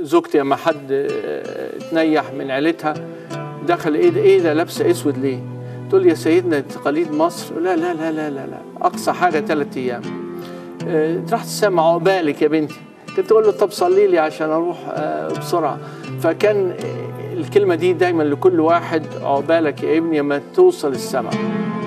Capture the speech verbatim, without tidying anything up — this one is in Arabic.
زوجتي اما حد اتنيح من عيلتها دخل ايه ده ايه ده لابس اسود ليه؟ تقول لي يا سيدنا تقاليد مصر. لا لا لا لا لا, لا. اقصى حاجه ثلاث ايام. اه تروح تسمع عقبالك يا بنتي. كنت اقول له طب صلي لي عشان اروح اه بسرعه. فكان الكلمه دي دايما لكل واحد، عقبالك يا ابني ما توصل السماء.